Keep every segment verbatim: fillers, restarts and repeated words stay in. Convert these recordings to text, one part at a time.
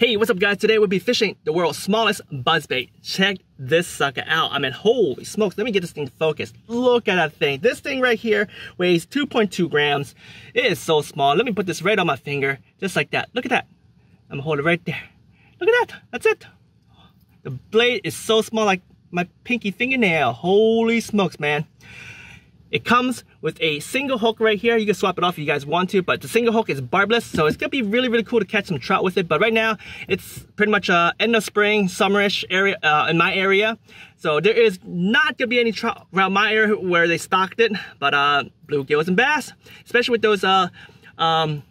Hey, what's up guys? Today we'll be fishing the world's smallest buzzbait. Check this sucker out. I mean, holy smokes, let me get this thing focused. Look at that thing. This thing right here weighs two point two grams. It is so small. Let me put this right on my finger, just like that. Look at that. I'm gonna hold it right there. Look at that, that's it. The blade is so small, like my pinky fingernail. Holy smokes, man. It comes with a single hook right here. You can swap it off if you guys want to, but the single hook is barbless, so it's gonna be really, really cool to catch some trout with it. But right now, it's pretty much uh, end of spring, summerish area uh, in my area. So there is not gonna be any trout around my area where they stocked it, but uh, bluegills and bass, especially with those uh, um,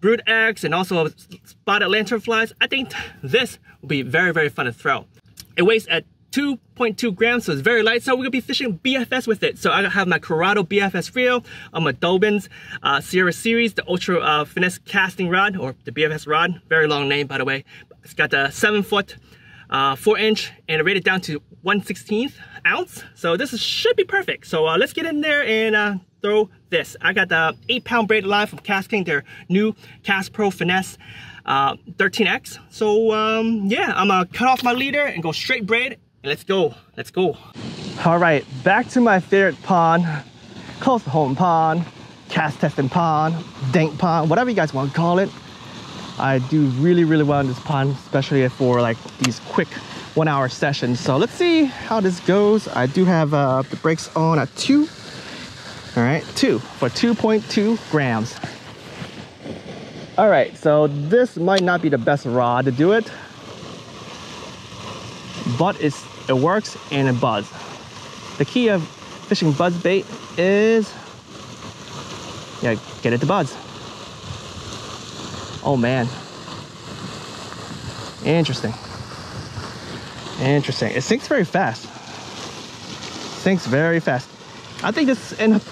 brood eggs and also spotted lanternflies. I think this will be very, very fun to throw. It weighs at two point two grams, so it's very light, so we're gonna be fishing B F S with it. So I have my Curado B F S reel on my Dobyns uh, Sierra Series, the Ultra uh, Finesse casting rod, or the B F S rod, very long name by the way. It's got the seven foot, uh, four inch, and I rated down to one sixteenth ounce, so this is, should be perfect. So uh, let's get in there and uh, throw this. I got the eight pound braid line from Cast King, their new Cast Pro Finesse uh, thirteen X. So um, yeah, I'm gonna cut off my leader and go straight braid. Let's go, let's go. All right, back to my favorite pond, close to home pond, cast testing pond, dank pond, whatever you guys want to call it. I do really, really well in this pond, especially for like these quick one hour sessions. So let's see how this goes. I do have uh, the brakes on at two. All right, two for two point two grams. All right, so this might not be the best rod to do it, but it's, it works and it buzz. The key of fishing buzz bait is, yeah, get it to buzz. Oh man, interesting, interesting. It sinks very fast, sinks very fast. I think this end up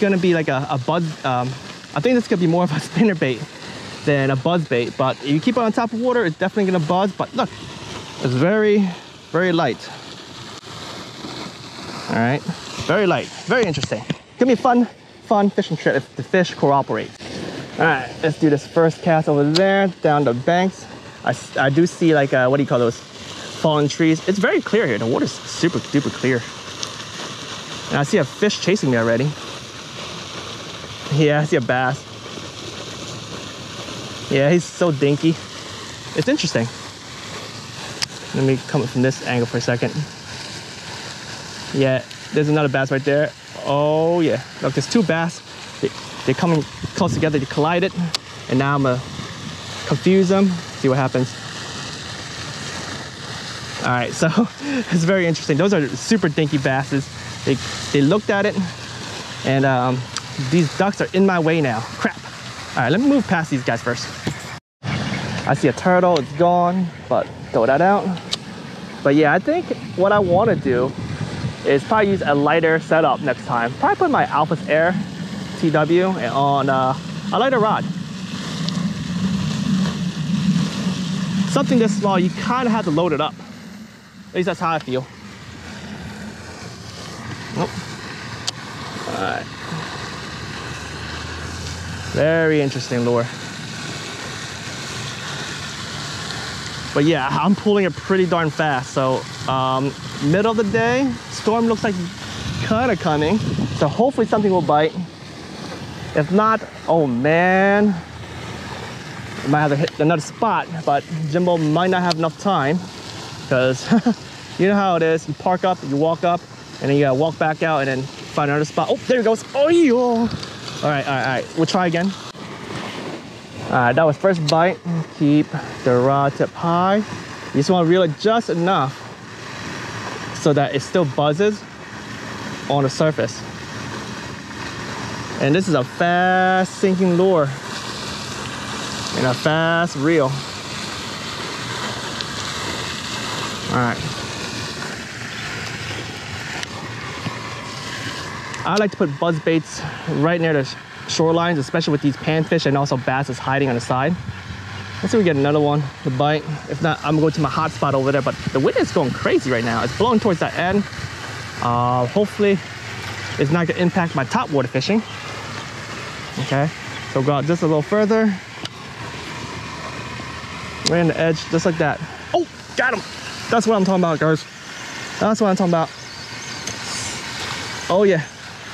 gonna be like a, a buzz, um, I think this could be more of a spinner bait than a buzz bait, but if you keep it on top of water, it's definitely gonna buzz. But look, it's very, very light. All right, very light, very interesting. Gonna be a fun, fun fishing trip if the fish cooperate. All right, let's do this first cast over there, down the banks. I, I do see like, a, what do you call those, fallen trees. It's very clear here. The water's super duper clear. And I see a fish chasing me already. Yeah, I see a bass. Yeah, he's so dinky. It's interesting. Let me come from this angle for a second. Yeah, there's another bass right there. Oh yeah, look, there's two bass. They, they're coming close together, they collided. And now I'm gonna confuse them, see what happens. All right, so it's very interesting. Those are super dinky basses. They, they looked at it, and um, these ducks are in my way now. Crap. All right, let me move past these guys first. I see a turtle, it's gone, but throw that out. But yeah, I think what I want to do is probably use a lighter setup next time. Probably put my Alpha's Air T W on uh, a lighter rod. Something this small, you kind of have to load it up. At least that's how I feel. Nope. All right. Very interesting lure. But yeah, I'm pulling it pretty darn fast. So um, middle of the day, storm looks like kind of coming. So hopefully something will bite. If not, oh man, I might have to hit another spot, but Jimbo might not have enough time because you know how it is. You park up, you walk up, and then you gotta walk back out and then find another spot. Oh, there it goes. Oh, yeah. All right, all right, all right. We'll try again. All right, that was first bite. Keep the rod tip high. You just want to reel it just enough so that it still buzzes on the surface. And this is a fast sinking lure and a fast reel. All right. I like to put buzz baits right near the shorelines, especially with these panfish and also basses hiding on the side. Let's see if we get another one to bite. If not, I'm gonna go to my hot spot over there, but the wind is going crazy right now. It's blowing towards that end. Uh, hopefully it's not gonna impact my top water fishing. Okay, so go out just a little further. Right on the edge, just like that. Oh, got him. That's what I'm talking about, guys. That's what I'm talking about. Oh yeah,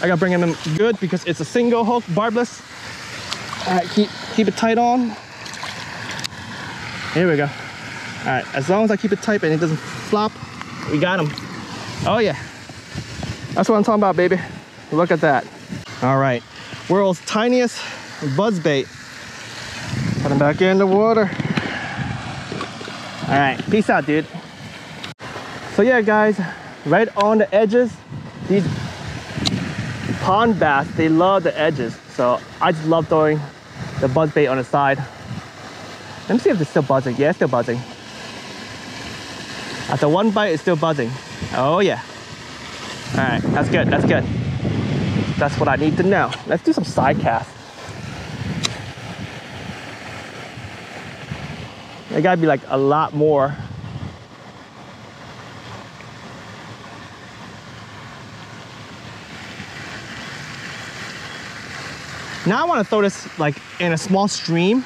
I gotta bring him in good because it's a single hook, barbless. All right, keep, keep it tight on. Here we go. All right, as long as I keep it tight and it doesn't flop, we got him. Oh yeah, that's what I'm talking about, baby. Look at that. All right, world's tiniest buzz bait. Put him back in the water. All right, peace out, dude. So yeah, guys, right on the edges, these pond bass, they love the edges. So I just love throwing the buzz bait on the side. Let me see if it's still buzzing. Yeah, it's still buzzing. After one bite, it's still buzzing. Oh yeah. All right, that's good, that's good. That's what I need to know. Let's do some side casts. There gotta be like a lot more. Now I want to throw this like in a small stream,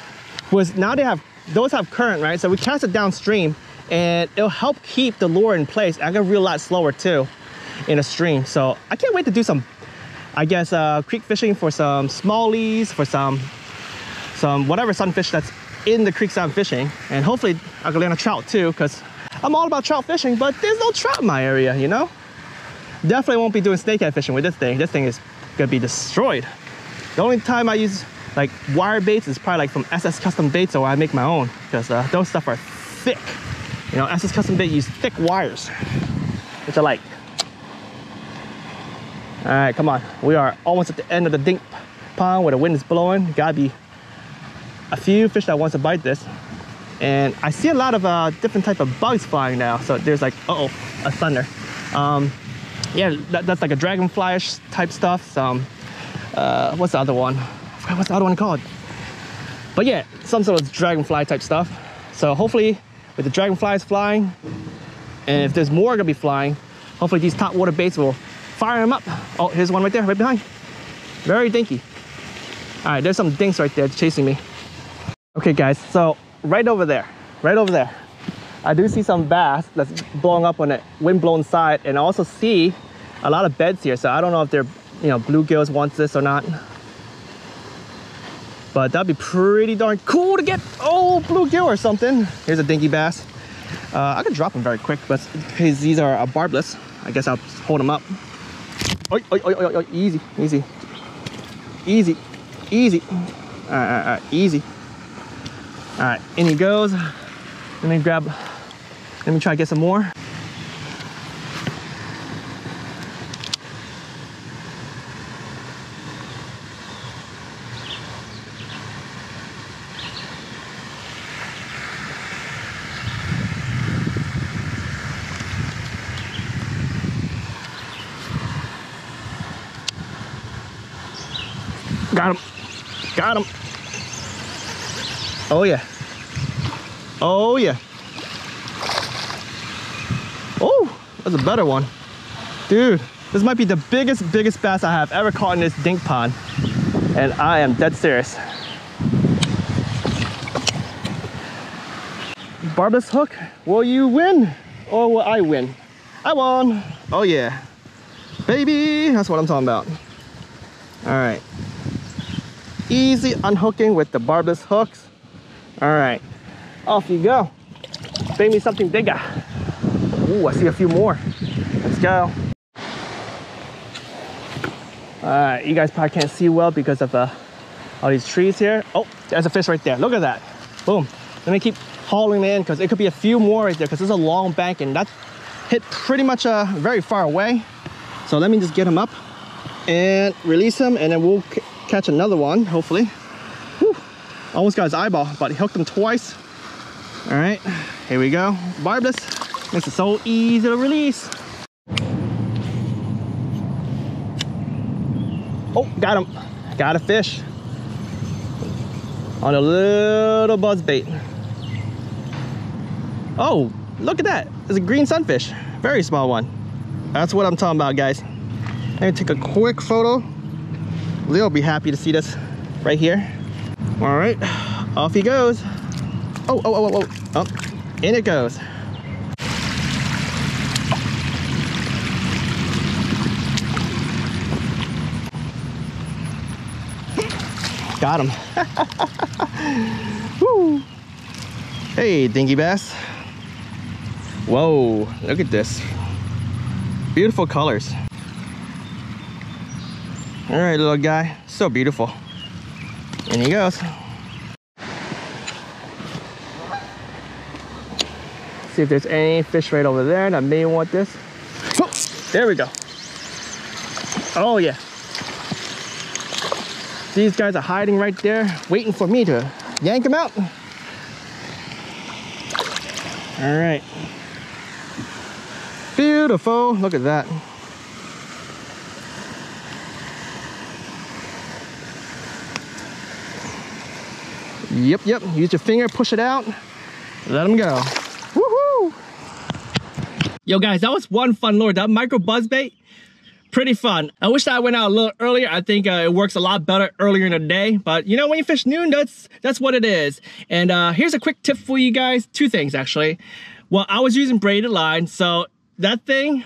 because now they have, those have current, right? So we cast it downstream and it'll help keep the lure in place. I can reel a lot slower too in a stream. So I can't wait to do some, I guess, uh, creek fishing for some smallies, for some, some whatever sunfish that's in the creeks I'm fishing. And hopefully I can land a trout too, because I'm all about trout fishing, but there's no trout in my area, you know? Definitely won't be doing snakehead fishing with this thing. This thing is gonna be destroyed. The only time I use like wire baits is probably like from S S Custom Baits, or I make my own, because uh, those stuff are thick. You know, S S Custom Baits use thick wires, which I like. All right, come on. We are almost at the end of the dink pond where the wind is blowing. Gotta be a few fish that wants to bite this. And I see a lot of uh, different type of bugs flying now. So there's like, uh-oh, a thunder. Um, yeah, that, that's like a dragonfly-ish type stuff. Some. Uh, what's the other one? What's the other one called? But yeah, some sort of dragonfly type stuff. So hopefully with the dragonflies flying, and if there's more gonna be flying, hopefully these top water baits will fire them up. Oh, here's one right there, right behind. Very dinky. All right, there's some dinks right there chasing me. Okay guys, so right over there, right over there, I do see some bass that's blowing up on the wind-blown side, and I also see a lot of beds here. So I don't know if they're, you know, bluegills wants this or not, but that'd be pretty darn cool to get old bluegill or something. Here's a dinky bass. Uh, I could drop him very quick, but because these are uh, barbless, I guess I'll hold them up. Oi, oi, oi, oi, oi. Easy, easy, easy, easy. All right, all right, all right, easy. All right, in he goes. Let me grab, let me try to get some more. Got him, got him. Oh yeah, oh yeah. Oh, that's a better one. Dude, this might be the biggest, biggest bass I have ever caught in this dink pond. And I am dead serious. Barbless hook, will you win? Or will I win? I won, oh yeah. Baby, that's what I'm talking about. All right. Easy unhooking with the barbless hooks. All right, off you go. Bring me something bigger. Ooh, I see a few more. Let's go. All right, you guys probably can't see well because of uh, all these trees here. Oh, there's a fish right there. Look at that. Boom. Let me keep hauling in because it could be a few more right there, because there's a long bank and that hit pretty much uh, very far away. So let me just get him up and release him, and then we'll catch another one, hopefully. Whew. Almost got his eyeball, but he hooked him twice. All right, here we go. Barbless makes it so easy to release. Oh, got him. Got a fish on a little buzz bait. Oh, look at that. It's a green sunfish. Very small one. That's what I'm talking about, guys. Let me take a quick photo. They'll be happy to see this right here. All right, off he goes. oh, oh, oh, oh, oh, in it goes. Got him. Woo. Hey, dingy bass. Whoa, look at this. Beautiful colors. All right, little guy, so beautiful. In he goes. See if there's any fish right over there that may want this. Oh, there we go. Oh yeah. These guys are hiding right there, waiting for me to yank them out. All right. Beautiful, look at that. Yep, yep, use your finger, push it out, let them go. Woohoo! Yo guys, that was one fun lure. That micro buzz bait, pretty fun. I wish that I went out a little earlier. I think uh, it works a lot better earlier in the day, but you know, when you fish noon, that's that's what it is. And uh, here's a quick tip for you guys, two things actually. Well, I was using braided line, so that thing,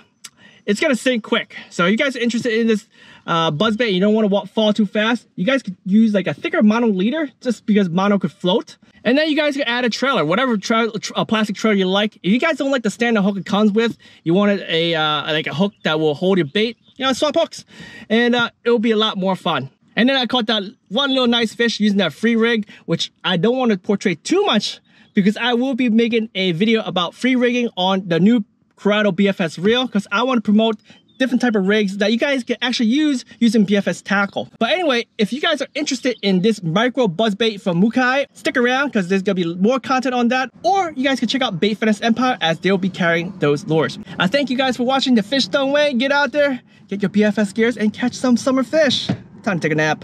it's gonna sink quick. So if you guys are interested in this uh, buzz bait, you don't wanna walk, fall too fast, you guys could use like a thicker mono leader just because mono could float. And then you guys could add a trailer, whatever tra a plastic trailer you like. If you guys don't like the standard hook it comes with, you wanted a uh, like a hook that will hold your bait, you know, swap hooks. And uh, it'll be a lot more fun. And then I caught that one little nice fish using that free rig, which I don't wanna portray too much because I will be making a video about free rigging on the new Curado B F S reel, because I want to promote different type of rigs that you guys can actually use using B F S tackle. But anyway, if you guys are interested in this micro buzzbait from Mukai, stick around because there's gonna be more content on that, or you guys can check out Bait Finesse Empire as they'll be carrying those lures. I thank you guys for watching the Fish Don't Wait. Get out there, get your B F S gears and catch some summer fish. Time to take a nap.